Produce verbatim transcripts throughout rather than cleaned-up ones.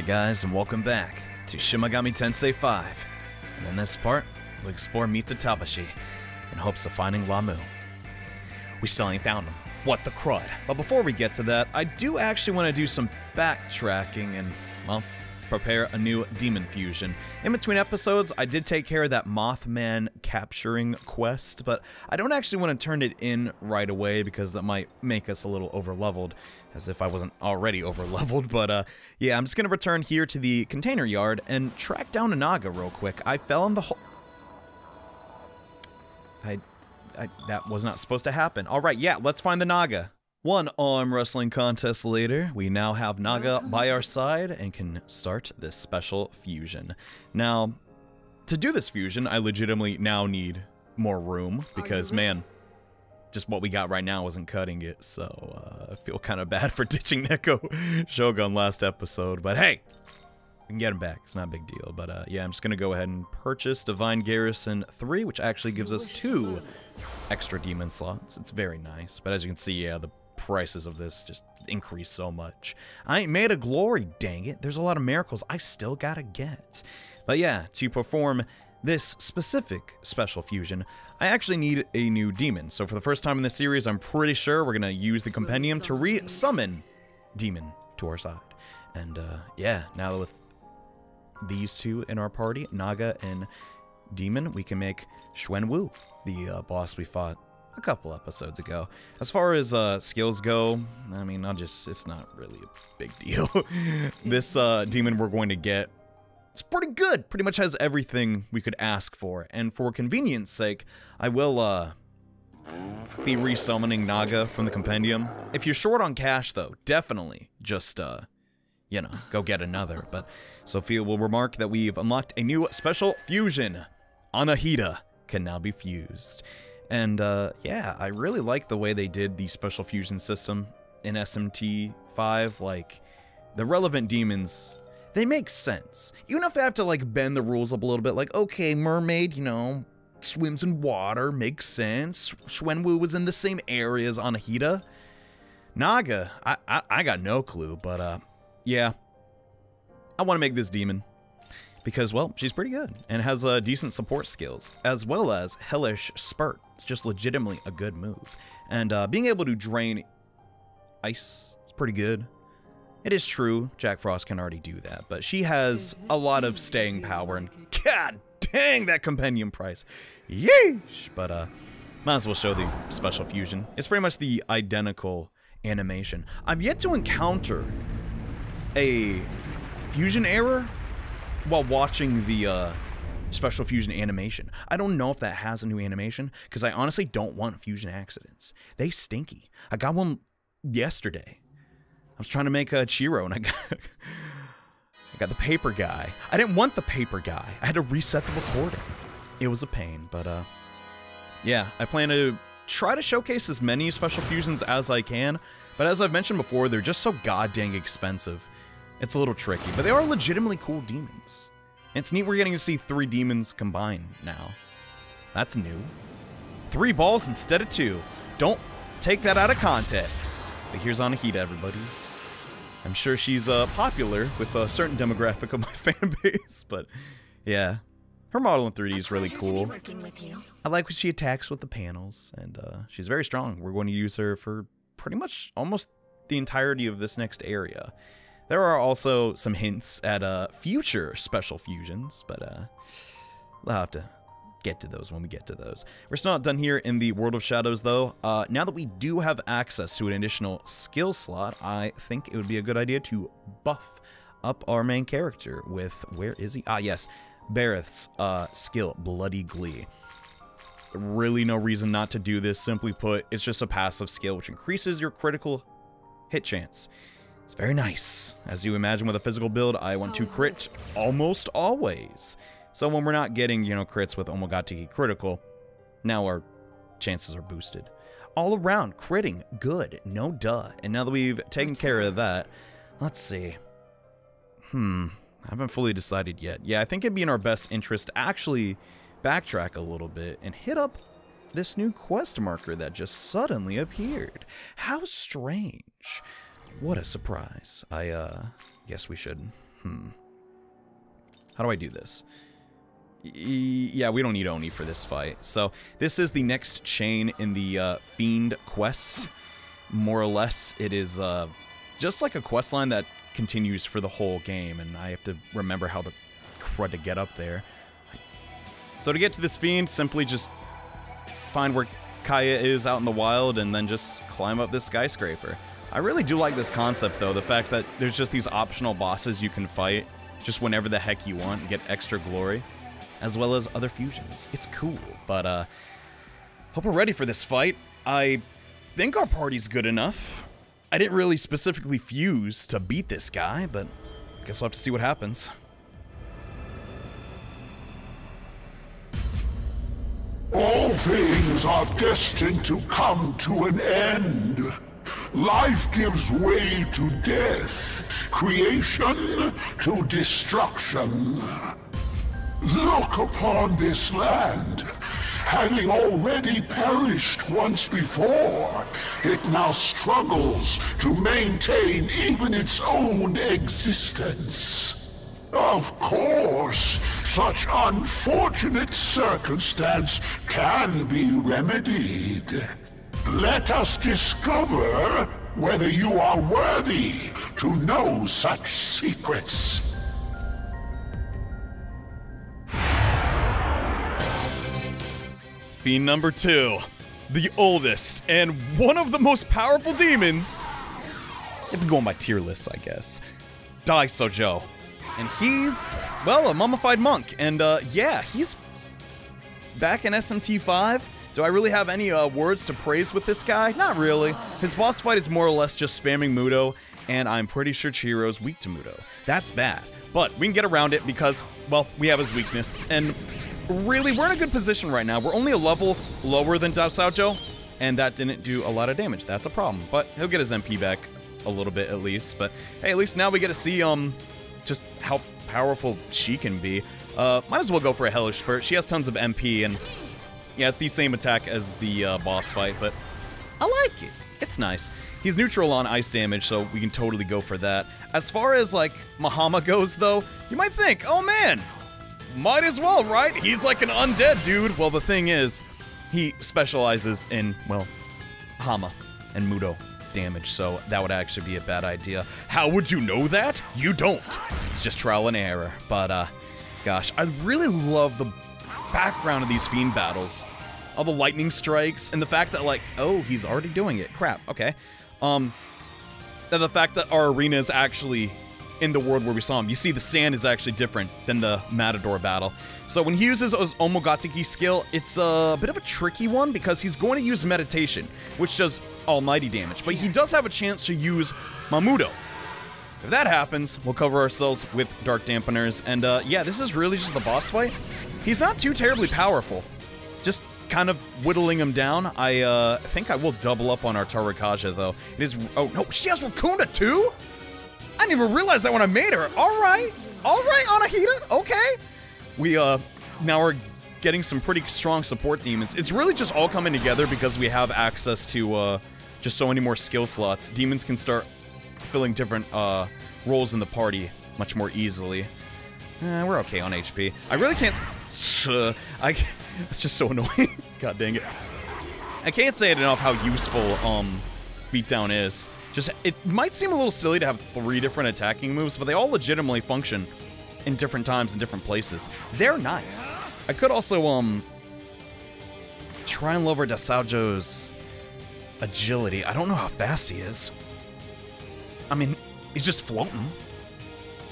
Hey guys, and welcome back to Shin Megami Tensei five. And in this part, we'll explore Mitsutabashi in hopes of finding Lamu. We finally found him. What the crud. But before we get to that, I do actually want to do some backtracking and, well, prepare a new demon fusion. In between episodes, I did take care of that Mothman capturing quest, but I don't actually want to turn it in right away because that might make us a little overleveled, as if I wasn't already overleveled. But uh, yeah, I'm just going to return here to the Container Yard and track down a Naga real quick. I fell in the hole. I, I, that was not supposed to happen. All right, yeah, let's find the Naga. One arm wrestling contest later, we now have Naga by our side and can start this special fusion. Now, to do this fusion, I legitimately now need more room because, man, just what we got right now isn't cutting it. So uh, I feel kind of bad for ditching Neko Shogun last episode, but hey, we can get him back. It's not a big deal. But uh, yeah, I'm just going to go ahead and purchase Divine Garrison three, which actually gives us two extra demon slots. It's very nice. But as you can see, yeah, the prices of this just increase so much. I ain't made of glory, dang it. There's a lot of miracles I still gotta get. But yeah, to perform this specific special fusion, I actually need a new demon. So for the first time in this series, I'm pretty sure we're gonna use the compendium to re-summon demon to our side. And uh, yeah, now with these two in our party, Naga and demon, we can make Xuanwu, the uh, boss we fought a couple episodes ago. As far as uh, skills go, I mean, I'll just, it's not really a big deal. This uh, demon we're going to get, it's pretty good. Pretty much has everything we could ask for. And for convenience sake, I will uh, be resummoning Naga from the compendium. If you're short on cash, though, definitely just, uh, you know, go get another. But Sophia will remark that we've unlocked a new special fusion. Anahita can now be fused. And, uh, yeah, I really like the way they did the special fusion system in S M T five. Like, the relevant demons, they make sense. Even if I have to, like, bend the rules up a little bit, like, okay, Mermaid, you know, swims in water, makes sense. Xuanwu was in the same area as Anahita. Naga, I, I, I got no clue, but, uh, yeah. I want to make this demon. Because, well, she's pretty good and has uh, decent support skills, as well as Hellish Spurt. It's just legitimately a good move. And uh, being able to drain ice is pretty good. It is true, Jack Frost can already do that, but she has a lot of staying power, and god dang, that compendium price. Yeesh! But uh, might as well show the special fusion. It's pretty much the identical animation. I've yet to encounter a fusion error while watching the uh, special fusion animation. I don't know if that has a new animation because I honestly don't want fusion accidents. They stinky. I got one yesterday. I was trying to make a Chiro and I got, I got the paper guy. I didn't want the paper guy. I had to reset the recording. It was a pain, but uh, yeah, I plan to try to showcase as many special fusions as I can, but as I've mentioned before, they're just so goddamn expensive. It's a little tricky, but they are legitimately cool demons. And it's neat we're getting to see three demons combined now. That's new. Three balls instead of two. Don't take that out of context. But here's Anahita, everybody. I'm sure she's uh, popular with a certain demographic of my fan base, but yeah. Her model in three D is really cool. I like what she attacks with the panels, and uh, she's very strong. We're going to use her for pretty much almost the entirety of this next area. There are also some hints at uh, future special fusions, but uh, we'll have to get to those when we get to those. We're still not done here in the World of Shadows, though. Uh, now that we do have access to an additional skill slot, I think it would be a good idea to buff up our main character with, where is he? Ah, yes, Bareth's uh, skill, Bloody Glee. Really no reason not to do this. Simply put, it's just a passive skill, which increases your critical hit chance. It's very nice. As you imagine with a physical build, I want to crit almost always. So when we're not getting, you know, crits with Omogatiki critical, now our chances are boosted. All around, critting, good, no duh. And now that we've taken care of that, let's see. Hmm, I haven't fully decided yet. Yeah, I think it'd be in our best interest to actually backtrack a little bit and hit up this new quest marker that just suddenly appeared. How strange. What a surprise. I uh, guess we should Hmm. How do I do this? E yeah, we don't need Oni for this fight. So this is the next chain in the uh, Fiend quest. More or less, it is uh, just like a quest line that continues for the whole game, and I have to remember how the crud to get up there. So to get to this Fiend, simply just find where Kaya is out in the wild and then just climb up this skyscraper. I really do like this concept, though, the fact that there's just these optional bosses you can fight just whenever the heck you want and get extra glory, as well as other fusions. It's cool, but uh, hope we're ready for this fight. I think our party's good enough. I didn't really specifically fuse to beat this guy, but I guess we'll have to see what happens. All things are destined to come to an end. Life gives way to death, creation to destruction. Look upon this land. Having already perished once before, it now struggles to maintain even its own existence. Of course, such unfortunate circumstance can be remedied. Let us discover whether you are worthy to know such secrets. Fiend number two, the oldest and one of the most powerful demons. If we go on my tier list, I guess. Daisoujou. And he's, well, a mummified monk. And uh, yeah, he's back in S M T five. Do I really have any uh, words to praise with this guy? Not really. His boss fight is more or less just spamming Mudo, and I'm pretty sure Chihiro's weak to Mudo. That's bad, but we can get around it because, well, we have his weakness, and really, we're in a good position right now. We're only a level lower than Daisoujou, and that didn't do a lot of damage. That's a problem, but he'll get his M P back a little bit at least, but hey, at least now we get to see um, just how powerful she can be. Uh, might as well go for a Hellish Spurt. She has tons of M P, and yeah, it's the same attack as the uh, boss fight, but I like it. It's nice. He's neutral on ice damage, so we can totally go for that. As far as, like, Mahama goes, though, you might think, oh, man, might as well, right? He's like an undead dude. Well, the thing is, he specializes in, well, Hama and Mudo damage, so that would actually be a bad idea. How would you know that? You don't. It's just trial and error, but, uh, gosh, I really love the background of these Fiend battles, all the lightning strikes, and the fact that, like, oh, he's already doing it. Crap. Okay. Um, and the fact that our arena is actually in the world where we saw him. You see, the sand is actually different than the Matador battle. So when he uses his Omogatsuki skill, it's a bit of a tricky one because he's going to use Meditation, which does almighty damage, but he does have a chance to use Mamudo. If that happens, we'll cover ourselves with Dark Dampeners, and uh, yeah, this is really just the boss fight. He's not too terribly powerful, just kind of whittling him down. I uh, think I will double up on our Tarakaja, though. It is, oh no, she has Raccoona too? I didn't even realize that when I made her. All right, all right, Anahita, okay. We uh, now are getting some pretty strong support demons. It's really just all coming together because we have access to uh, just so many more skill slots. Demons can start filling different uh, roles in the party much more easily. Eh, we're okay on H P. I really can't... Uh, I, it's just so annoying. God dang it. I can't say it enough how useful um, Beatdown is. Just, it might seem a little silly to have three different attacking moves, but they all legitimately function in different times and different places. They're nice. I could also um try and lower Dasajo's agility. I don't know how fast he is. I mean, he's just floating.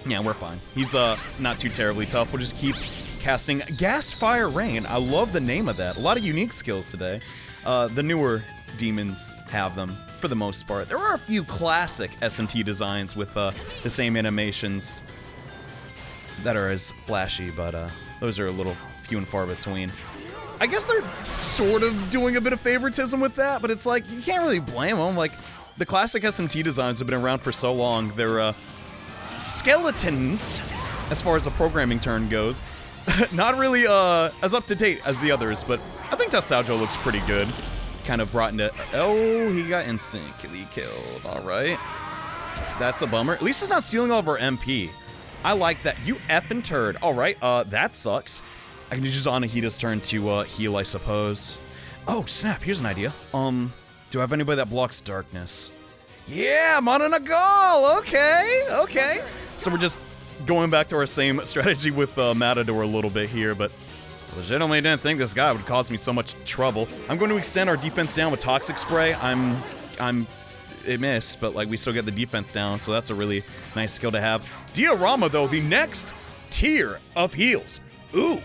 Yeah, we're fine. He's uh not too terribly tough. We'll just keep casting Ghast Fire Rain. I love the name of that. A lot of unique skills today. Uh, the newer demons have them, for the most part. There are a few classic S M T designs with uh, the same animations that are as flashy, but uh, those are a little few and far between. I guess they're sort of doing a bit of favoritism with that, but it's like, you can't really blame them. Like, the classic S M T designs have been around for so long. They're uh, skeletons, as far as a programming term goes. Not really uh, as up-to-date as the others, but I think Daisoujou looks pretty good. Kind of brought into... Oh, he got instantly killed. All right. That's a bummer. At least he's not stealing all of our M P. I like that. You effing turd. All right, uh, that sucks. I can just use Anahita's turn to uh, heal, I suppose. Oh, snap, here's an idea. Um, do I have anybody that blocks darkness? Yeah, Mana Nagal, okay, okay. So we're just going back to our same strategy with uh, Matador a little bit here, but legitimately didn't think this guy would cause me so much trouble. I'm going to extend our defense down with Toxic Spray. I'm, I'm, it missed, but like we still get the defense down, so that's a really nice skill to have. Diorama, though, the next tier of heals. Ooh.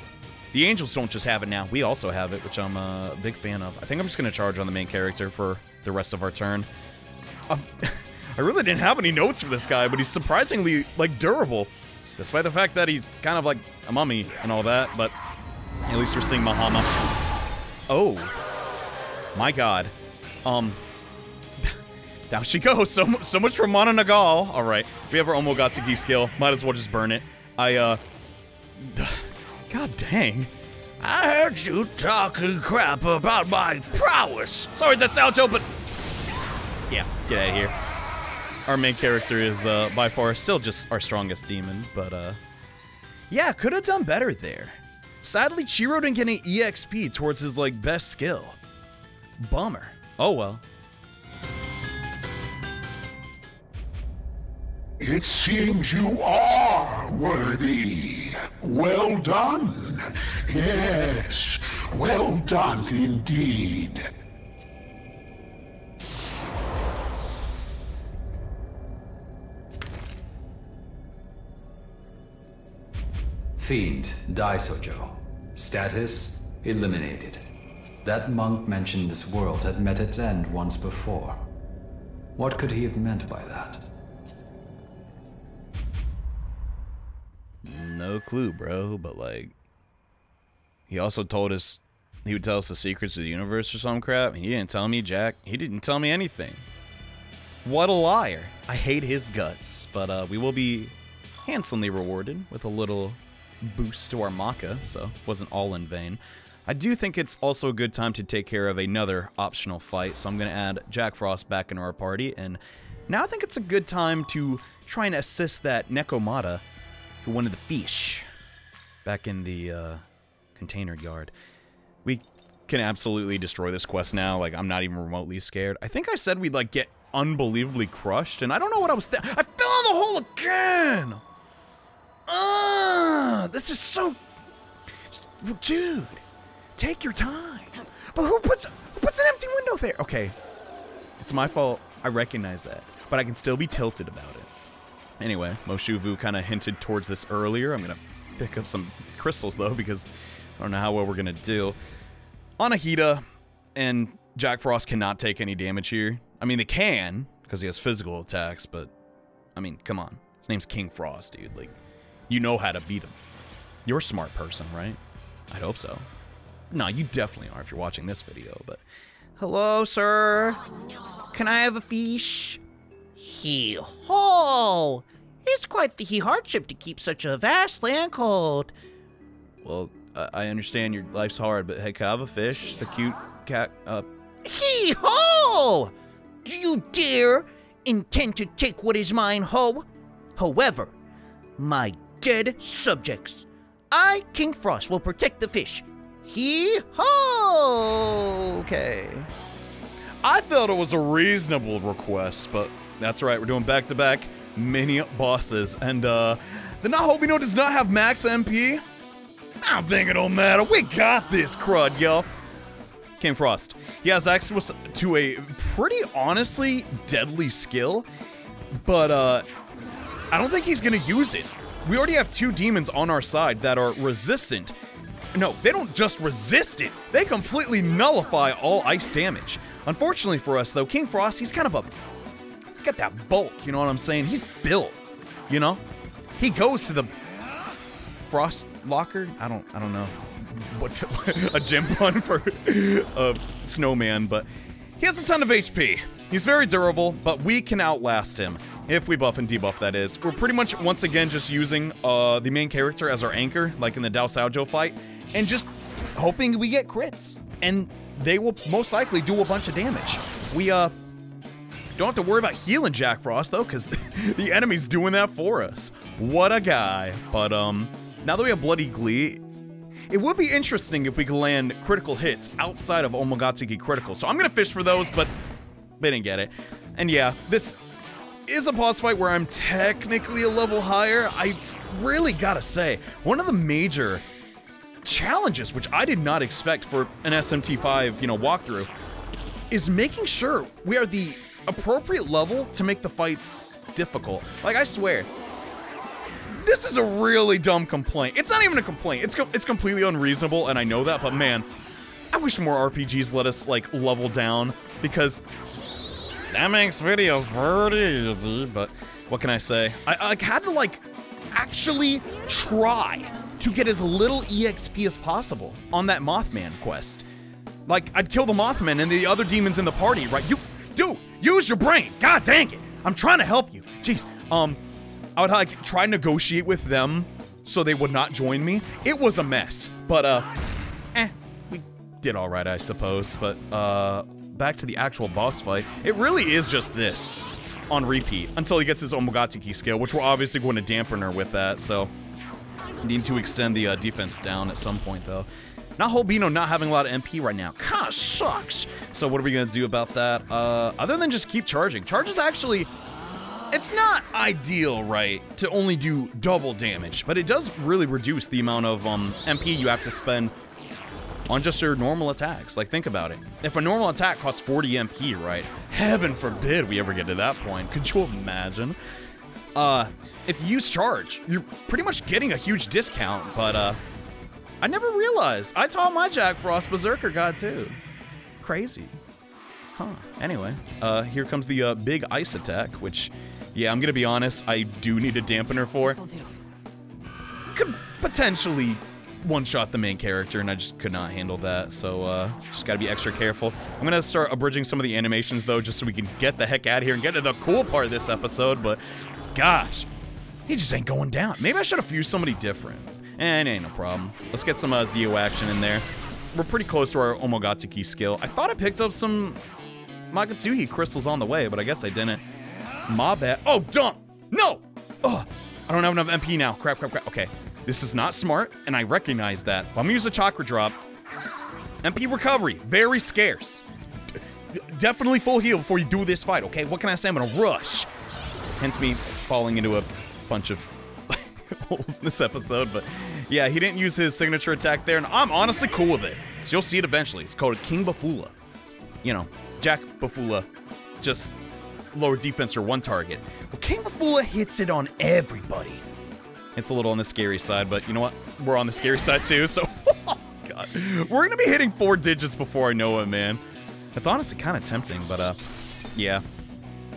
The Angels don't just have it now. We also have it, which I'm a big fan of. I think I'm just going to charge on the main character for the rest of our turn. Um, I really didn't have any notes for this guy, but he's surprisingly, like, durable. Despite the fact that he's kind of like a mummy and all that, but at least we're seeing Mahama. Oh. My god. Um. Down she goes. So, so much for Mana Nagal. All right. We have our Omogatsuki skill. Might as well just burn it. I, uh... God dang. I heard you talking crap about my prowess. Sorry, that's Aljo, but... Yeah, get out of here. Our main character is, uh, by far still just our strongest demon, but, uh... yeah, could have done better there. Sadly, Chiro didn't get any E X P towards his, like, best skill. Bummer. Oh, well. It seems you are worthy. Well done. Yes, well done indeed. Fiend, Daisoujou. Status, eliminated. That monk mentioned this world had met its end once before. What could he have meant by that? No clue, bro, but like, he also told us, he would tell us the secrets of the universe or some crap, and he didn't tell me Jack, he didn't tell me anything. What a liar. I hate his guts, but uh, we will be handsomely rewarded with a little boost to our Maka, so it wasn't all in vain. I do think it's also a good time to take care of another optional fight, so I'm going to add Jack Frost back into our party, and now I think it's a good time to try and assist that Nekomata, who wanted the fish back in the uh, container yard. We can absolutely destroy this quest now. Like, I'm not even remotely scared. I think I said we'd, like, get unbelievably crushed, and I don't know what I was th- I fell in the hole again! Ah, uh, this is so... Dude, take your time. But who puts, who puts an empty window there? Okay, it's my fault. I recognize that, but I can still be tilted about it. Anyway, Moshuvu kind of hinted towards this earlier. I'm going to pick up some crystals, though, because I don't know how well we're going to do. Anahita and Jack Frost cannot take any damage here. I mean, they can, because he has physical attacks, but, I mean, come on. His name's King Frost, dude. Like, you know how to beat him. You're a smart person, right? I'd hope so. No, you definitely are if you're watching this video, but... Hello, sir. Can I have a fish? Hee-haw! It's quite the hardship to keep such a vast land cold. Well, I understand your life's hard, but hey, can I have a fish? The cute cat, uh... Hee-haw! Do you dare intend to take what is mine, ho? However, my dead subjects, I, King Frost, will protect the fish. Hee-haw! Okay. I thought it was a reasonable request, but... That's right, we're doing back-to-back mini bosses, and uh, the Nahobino does not have max M P. I don't think it don't matter. We got this crud, y'all. King Frost. He has access to a pretty, honestly, deadly skill, but uh, I don't think he's gonna use it. We already have two demons on our side that are resistant. No, they don't just resist it. They completely nullify all ice damage. Unfortunately for us, though, King Frost, he's kind of a... He's got that bulk, you know what I'm saying? He's built, you know? He goes to the Frost Locker? I don't I don't know. What to, a gym pun for a snowman, but he has a ton of H P. He's very durable, but we can outlast him if we buff and debuff, that is. We're pretty much once again just using uh, the main character as our anchor, like in the Daisoujou fight, and just hoping we get crits, and they will most likely do a bunch of damage. We uh Don't have to worry about healing Jack Frost, though, because the enemy's doing that for us. What a guy. But, um, now that we have Bloody Glee, it would be interesting if we could land critical hits outside of Omogatsuki critical. So I'm going to fish for those, but they didn't get it. And yeah, this is a boss fight where I'm technically a level higher. I really got to say, one of the major challenges, which I did not expect for an S M T five, you know, walkthrough, is making sure we are the appropriate level to make the fights difficult. Like, I swear, this is a really dumb complaint. It's not even a complaint. It's, co it's completely unreasonable, and I know that, but man, I wish more R P Gs let us, like, level down, because that makes videos pretty easy, but what can I say? I, I had to, like, actually try to get as little E X P as possible on that Mothman quest. Like, I'd kill the Mothman and the other demons in the party, right? You, dude, use your brain. God dang it. I'm trying to help you. Jeez. Um, I would, like, try and negotiate with them so they would not join me. It was a mess. But, uh, eh, we did all right, I suppose. But, uh, back to the actual boss fight. It really is just this on repeat until he gets his Omogatsuki skill, which we're obviously going to dampen her with that. So, need to extend the uh, defense down at some point, though. Not Holbino not having a lot of M P right now kind of sucks. So what are we gonna do about that? Uh, other than just keep charging. Charge is actually, it's not ideal, right, to only do double damage, but it does really reduce the amount of um, M P you have to spend on just your normal attacks. Like, think about it. If a normal attack costs forty M P, right? Heaven forbid we ever get to that point. Could you imagine? Uh, if you use charge, you're pretty much getting a huge discount, but uh, I never realized. I taught my Jack Frost Berserker God too. Crazy. Huh. Anyway, uh, here comes the uh, big ice attack, which, yeah, I'm going to be honest, I do need a dampener for. Could potentially one-shot the main character, and I just could not handle that, so uh, just got to be extra careful. I'm going to start abridging some of the animations, though, just so we can get the heck out of here and get to the cool part of this episode, but gosh, he just ain't going down. Maybe I should have fused somebody different. And it ain't no problem. Let's get some uh, Zio action in there. We're pretty close to our Omogatsuki skill. I thought I picked up some Magatsuhi crystals on the way, but I guess I didn't. My bad. Oh, dump! No! Ugh. I don't have enough M P now. Crap, crap, crap. Okay. This is not smart, and I recognize that. But I'm gonna use a chakra drop. M P recovery. Very scarce. D definitely full heal before you do this fight, okay? What can I say? I'm gonna rush. Hence me falling into a bunch of holes in this episode, but yeah, he didn't use his signature attack there, and I'm honestly cool with it. So you'll see it eventually. It's called King Bafula. You know, Jack Bafula, just lower defense or one target. Well, King Bafula hits it on everybody. It's a little on the scary side, but you know what? We're on the scary side too, so oh God. We're gonna be hitting four digits before I know it, man. That's honestly kind of tempting, but uh, yeah.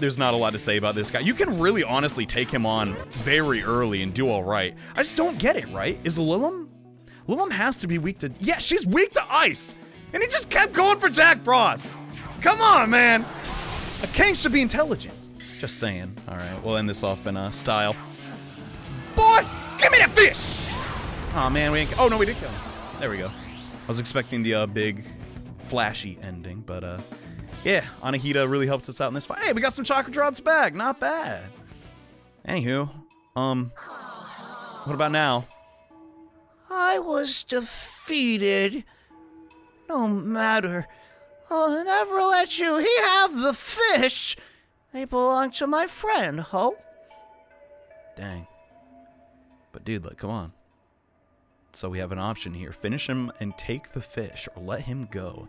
There's not a lot to say about this guy. You can really honestly take him on very early and do all right. I just don't get it, right? Is Lilum? Lilum has to be weak to... Yeah, she's weak to ice! And he just kept going for Jack Frost! Come on, man! A king should be intelligent. Just saying. All right, we'll end this off in uh, style. Boy, give me that fish! Aw, oh, man, we ain't... Oh, no, we did kill him. There we go. I was expecting the uh, big, flashy ending, but... uh. Yeah, Anahita really helps us out in this fight. Hey, we got some chakra drops back. Not bad. Anywho, um, what about now? I was defeated. No matter. I'll never let you he have the fish. They belong to my friend, Hope. Dang. But dude, look, come on. So we have an option here. Finish him and take the fish, or let him go.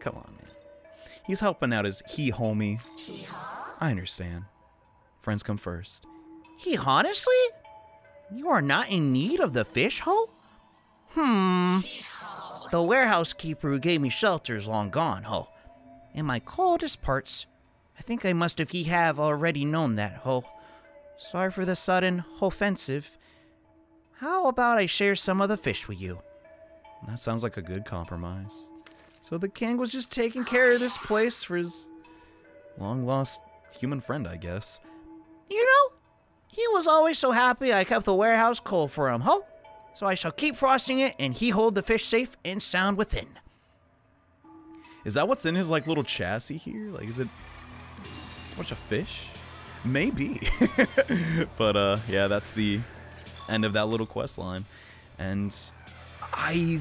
Come on, man. He's helping out his he homie. I understand. Friends come first. He honestly? You are not in need of the fish hole? Hmm. The warehouse keeper who gave me shelter is long gone, ho. In my coldest parts, I think I must have he have already known that, ho. Sorry for the sudden offensive. How about I share some of the fish with you? That sounds like a good compromise. So the king was just taking care of this place for his long-lost human friend, I guess. You know, he was always so happy I kept the warehouse cold for him, ho? So I shall keep frosting it, and he hold the fish safe and sound within. Is that what's in his, like, little chassis here? Like, is it... it's a bunch of fish? Maybe. But uh, yeah, that's the end of that little quest line. And I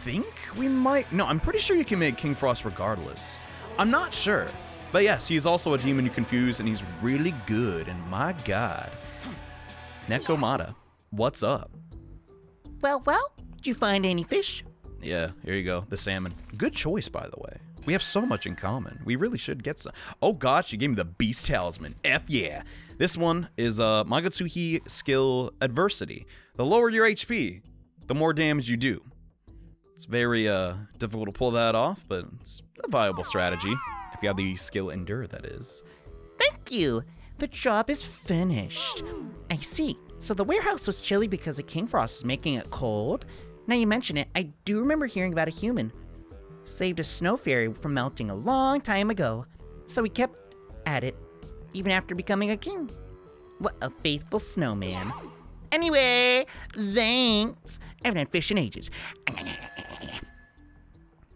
think we might... No, I'm pretty sure you can make King Frost regardless. I'm not sure. But yes, he's also a demon you confuse, and he's really good, and my god. Nekomata, what's up? Well, well, did you find any fish? Yeah, here you go, the salmon. Good choice, by the way. We have so much in common. We really should get some. Oh god, she gave me the beast talisman. F yeah. This one is uh, Magatsuhi skill adversity. The lower your H P, the more damage you do. It's very uh, difficult to pull that off, but it's a viable strategy. If you have the skill endure, that is. Thank you. The job is finished. I see. So the warehouse was chilly because of King Frost making it cold. Now you mention it, I do remember hearing about a human. Saved a snow fairy from melting a long time ago. So he kept at it, even after becoming a king. What a faithful snowman. Anyway, thanks. I haven't had fish in ages.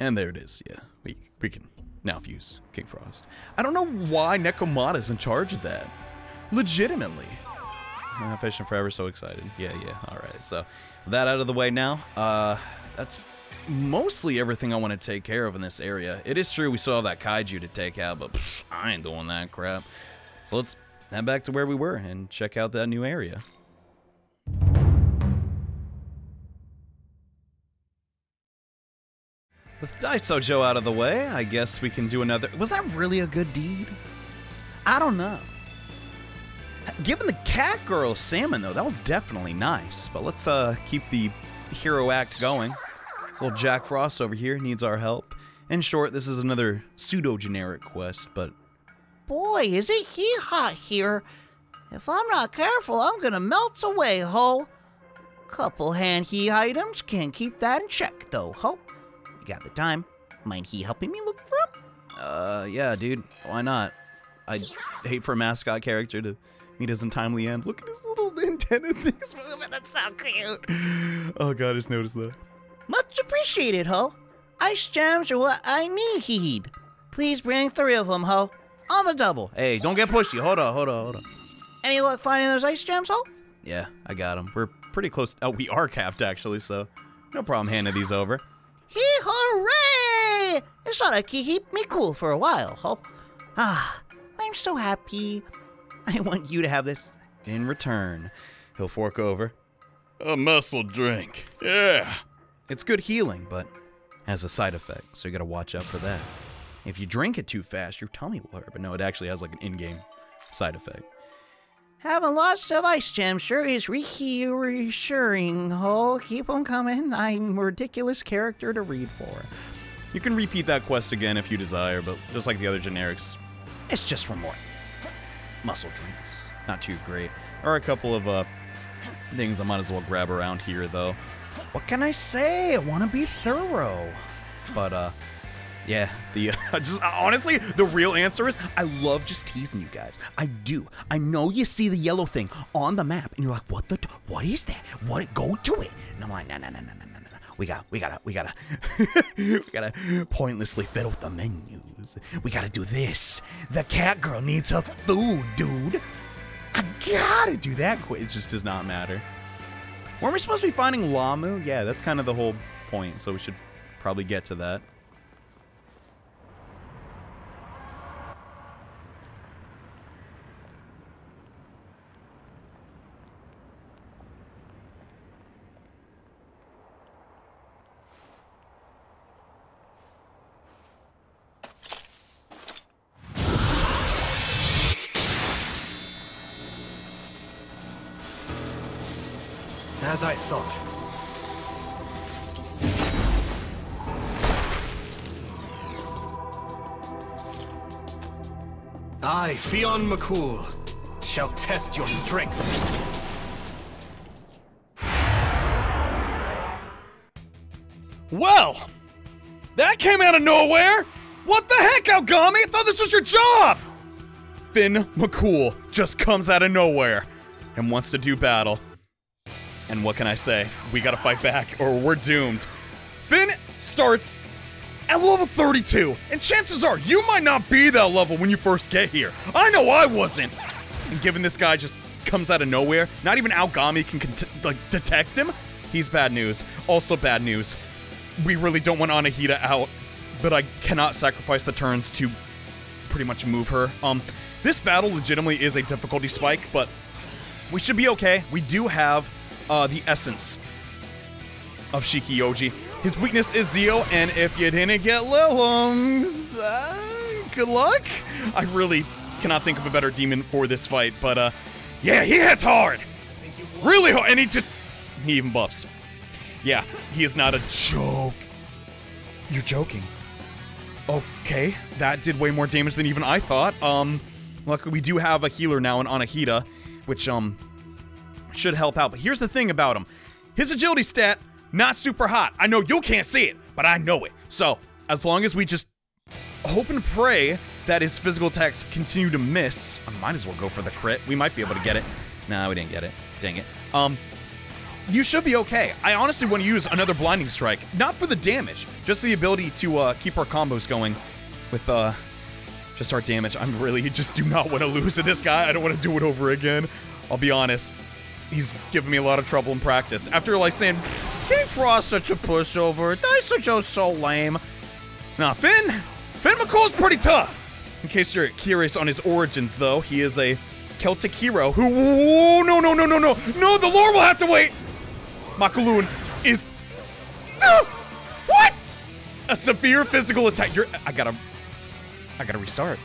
And there it is, yeah. We, we can now fuse King Frost. I don't know why Nekomata's in charge of that. Legitimately. Uh, fishing forever, so excited. Yeah, yeah, all right. So that out of the way now. Uh, that's mostly everything I want to take care of in this area. It is true we still have that kaiju to take out, but pff, I ain't doing that crap. So let's head back to where we were and check out that new area. With Daisoujou out of the way, I guess we can do another... Was that really a good deed? I don't know. Given the cat girl salmon, though, that was definitely nice. But let's uh, keep the hero act going. This little Jack Frost over here needs our help. In short, this is another pseudo-generic quest, but... Boy, is it he hot here. If I'm not careful, I'm gonna melt away, ho. Couple hand he items can keep that in check, though, ho. You got the time. Mind he helping me look for him? Uh, yeah, dude. Why not? I'd hate for a mascot character to meet his untimely end. Look at his little antenna things moving. That's so cute. Oh, God, I just noticed that. Much appreciated, ho. Ice gems are what I need. Please bring three of them, ho. On the double. Hey, don't get pushy. Hold on, hold on, hold on. Any luck finding those ice gems, ho? Yeah, I got them. We're pretty close. Oh, we are capped, actually, so no problem handing these over. Hee hooray! It's not a key keep me cool for a while, hope. Ah, I'm so happy. I want you to have this. In return, he'll fork over. A muscle drink, yeah. It's good healing, but has a side effect, so you gotta watch out for that. If you drink it too fast, your tummy will hurt, but no, it actually has like an in-game side effect. Having lots of ice gems sure is reassuring. Oh, keep on coming. I'm a ridiculous character to read for. You can repeat that quest again if you desire, but just like the other generics, it's just for more muscle drinks. Not too great. There are a couple of uh, things I might as well grab around here, though. What can I say? I want to be thorough. But, uh... yeah, the uh, just honestly, the real answer is I love just teasing you guys. I do. I know you see the yellow thing on the map, and you're like, "What the? What is that? What? Go to it!" And I'm like, "No, no, no, no, no, no, no. We got, we gotta, we gotta, we gotta pointlessly fiddle with the menus. We gotta do this. The cat girl needs her food, dude. I gotta do that. It just does not matter. Weren't we supposed to be finding Lamu? Yeah, that's kind of the whole point. So we should probably get to that." As I thought. I, Fionn Mac Cumhaill, shall test your strength. Well, that came out of nowhere. What the heck, Algami? I thought this was your job. Fionn Mac Cumhaill just comes out of nowhere and wants to do battle. And what can I say? We gotta fight back or we're doomed. Finn starts at level thirty-two, and chances are you might not be that level when you first get here. I know I wasn't. And given this guy just comes out of nowhere, not even Algami can cont like detect him, he's bad news. Also bad news, we really don't want Anahita out, but I cannot sacrifice the turns to pretty much move her. Um, this battle legitimately is a difficulty spike, but we should be okay. We do have uh, the essence of Shikiyoji. His weakness is Zio, and if you didn't get Lilums, uh, good luck. I really cannot think of a better demon for this fight, but uh, yeah, he hits hard. Really hard, and he just, he even buffs. Yeah, he is not a joke. You're joking. Okay, that did way more damage than even I thought. Um, luckily we do have a healer now in Anahita, which um should help out. But here's the thing about him. His agility stat, not super hot. I know you can't see it, but I know it. So, as long as we just hope and pray that his physical attacks continue to miss, I might as well go for the crit. We might be able to get it. Nah, we didn't get it. Dang it. Um, you should be okay. I honestly want to use another blinding strike. Not for the damage, just the ability to uh, keep our combos going with uh, just our damage. I'm really just do not want to lose to this guy. I don't want to do it over again. I'll be honest. He's given me a lot of trouble in practice. After like saying, King Frost such a pushover, Daisoujou so lame. Nah, Fionn, Fionn Mac Cumhaill's pretty tough. In case you're curious on his origins though, he is a Celtic hero who, oh, no, no, no, no, no. No, the lore will have to wait. Makulun is, uh, what? A severe physical attack. You're, I gotta, I gotta restart.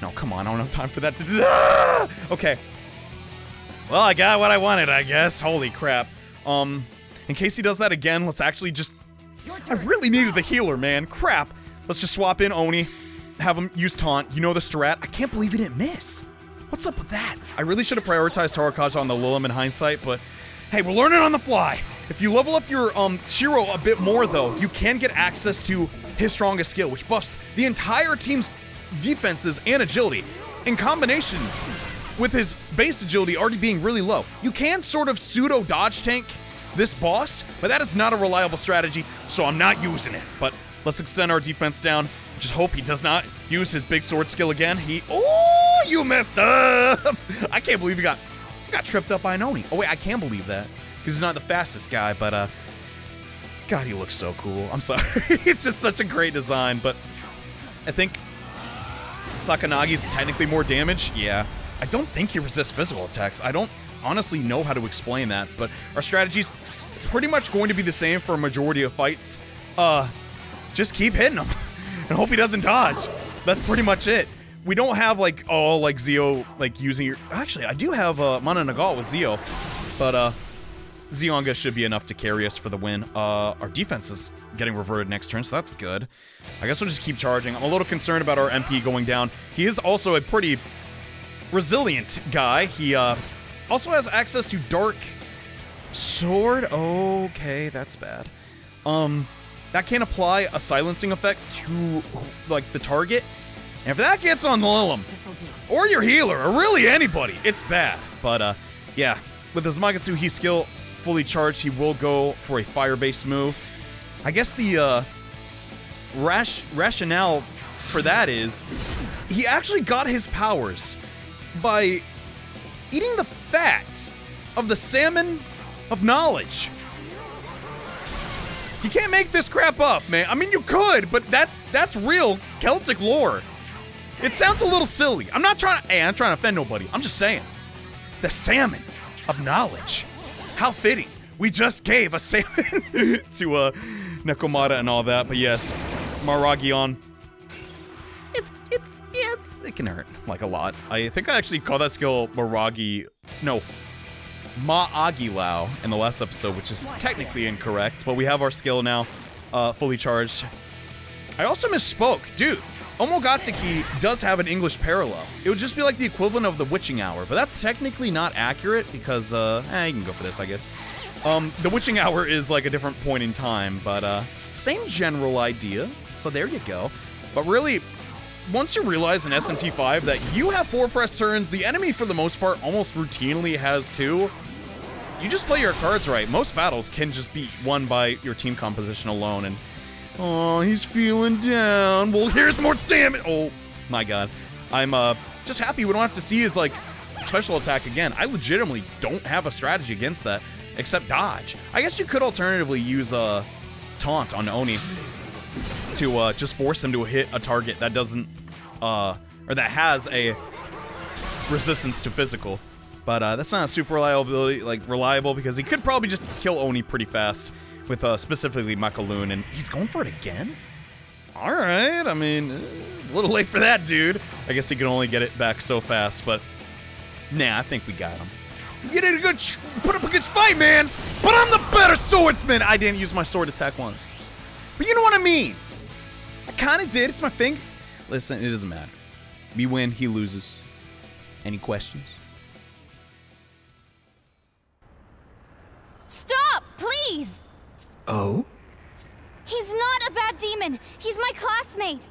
No, come on, I don't have time for that to, ah! Okay. Well, I got what I wanted, I guess. Holy crap. Um, in case he does that again, let's actually just... I really needed the healer, man. Crap. Let's just swap in Oni, have him use Taunt. You know the strat. I can't believe he didn't miss. What's up with that? I really should have prioritized Tarakaja on the Lilim in hindsight, but... Hey, we're learning on the fly. If you level up your um, Shiro a bit more, though, you can get access to his strongest skill, which buffs the entire team's defenses and agility. In combination... with his base agility already being really low. You can sort of pseudo dodge tank this boss, but that is not a reliable strategy, so I'm not using it. But let's extend our defense down. Just hope he does not use his big sword skill again. He, oh, you messed up. I can't believe he got, he got tripped up by an Oni. Oh wait, I can believe that, because he's not the fastest guy, but uh, God, he looks so cool. I'm sorry, it's just such a great design, but I think Sakanagi's technically more damage, yeah. I don't think he resists physical attacks. I don't honestly know how to explain that, but our strategy's pretty much going to be the same for a majority of fights. Uh, just keep hitting him and hope he doesn't dodge. That's pretty much it. We don't have like all like Zio like using your, actually I do have uh, Mana Nagal with Zio, but uh, Zionga should be enough to carry us for the win. Uh, our defense is getting reverted next turn, so that's good. I guess we'll just keep charging. I'm a little concerned about our M P going down. He is also a pretty resilient guy. He uh, also has access to Dark Sword. Okay, that's bad. Um, that can apply a silencing effect to like the target. And if that gets on Lilim, or your healer, or really anybody, it's bad. But uh, yeah, with his Magatsuhi skill fully charged, he will go for a fire-based move. I guess the uh, rash rationale for that is he actually got his powers by eating the fat of the salmon of knowledge. You can't make this crap up, man. I mean, you could, but that's that's real Celtic lore. It sounds a little silly. I'm not trying to, hey, I'm trying to offend nobody. I'm just saying. The salmon of knowledge. How fitting. We just gave a salmon to uh, Nekomata and all that, but yes, Maragion. It's, it's, yeah, it's, it can hurt, like, a lot. I think I actually call that skill Maragi, no, Maagilao in the last episode, which is technically incorrect, but we have our skill now uh, fully charged. I also misspoke. Dude, Omogatsuki does have an English parallel. It would just be like the equivalent of the Witching Hour, but that's technically not accurate because, uh, eh, you can go for this, I guess. Um, the Witching Hour is, like, a different point in time, but, uh, same general idea, so there you go. But really... once you realize in S M T five that you have four press turns, the enemy for the most part almost routinely has two. You just play your cards right. Most battles can just be won by your team composition alone, and Oh, he's feeling down. Well, here's more damage. Oh my god. I'm uh just happy we don't have to see his like special attack again. I legitimately don't have a strategy against that except dodge. I guess you could alternatively use a uh, taunt on Oni to uh, just force him to hit a target that doesn't uh, or that has a resistance to physical. But uh, that's not super reliability, like reliable, because he could probably just kill Oni pretty fast with uh, specifically Makaloon, and he's going for it again? All right, I mean, a little late for that, dude. I guess he can only get it back so fast, but nah, I think we got him. You did a good, put up a good fight, man, but I'm the better swordsman. I didn't use my sword attack once, but you know what I mean? I kind of did, it's my thing. Listen, it doesn't matter. We win, he loses. Any questions? Stop, please! Oh? He's not a bad demon. He's my classmate.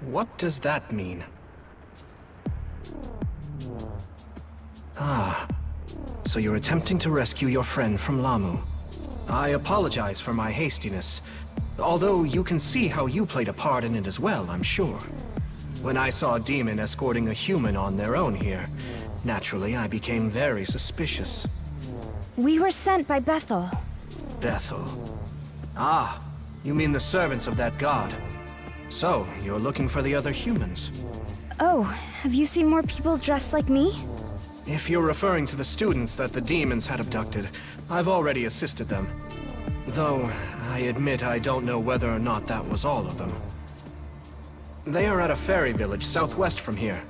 What does that mean? Ah, so you're attempting to rescue your friend from Lamu. I apologize for my hastiness, although you can see how you played a part in it as well, I'm sure. When I saw a demon escorting a human on their own here, naturally I became very suspicious. We were sent by Bethel. Bethel? Ah, you mean the servants of that god. So, you're looking for the other humans. Oh, have you seen more people dressed like me? If you're referring to the students that the demons had abducted, I've already assisted them. Though, I admit I don't know whether or not that was all of them. They are at a fairy village southwest from here.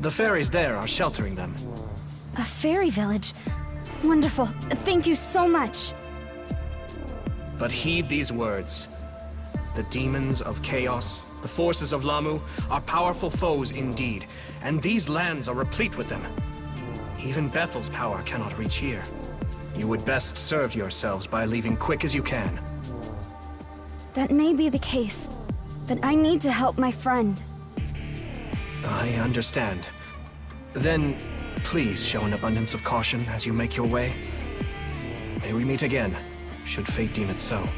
The fairies there are sheltering them. A fairy village? Wonderful. Thank you so much. But heed these words. The demons of chaos, the forces of Lamu, are powerful foes indeed, and these lands are replete with them. Even Bethel's power cannot reach here. You would best serve yourselves by leaving quick as you can. That may be the case, but I need to help my friend. I understand. Then, please show an abundance of caution as you make your way. May we meet again, should fate deem it so.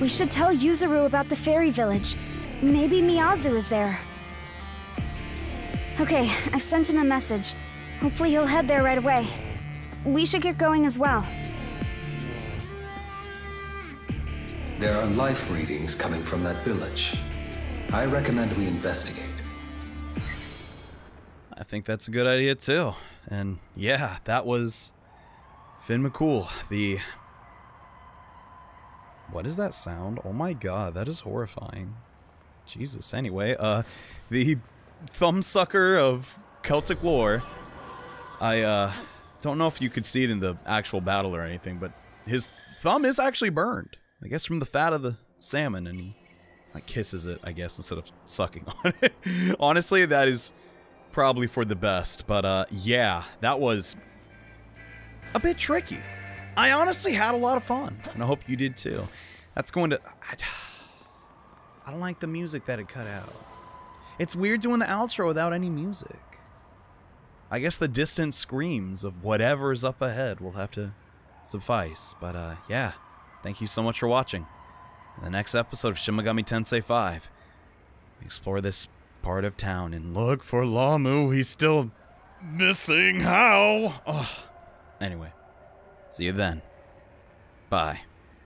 We should tell Yuzuru about the fairy village. Maybe Miyazu is there. Okay, I've sent him a message. Hopefully he'll head there right away. We should get going as well. There are life readings coming from that village. I recommend we investigate. I think that's a good idea too. And yeah, that was Fionn Mac Cumhaill. The... What is that sound? Oh my god, that is horrifying. Jesus, anyway, uh, the thumbsucker of Celtic lore. I uh, don't know if you could see it in the actual battle or anything, but his thumb is actually burned. I guess from the fat of the salmon, and he like kisses it, I guess, instead of sucking on it. Honestly, that is probably for the best, but uh, yeah, that was a bit tricky. I honestly had a lot of fun, and I hope you did too. That's going to... I, I don't like the music that it cut out. It's weird doing the outro without any music. I guess the distant screams of whatever's up ahead will have to suffice. But uh, yeah, thank you so much for watching. In the next episode of Shin Megami Tensei five, we explore this part of town and look for Lamu. He's still missing. How? Oh. Anyway, see you then. Bye.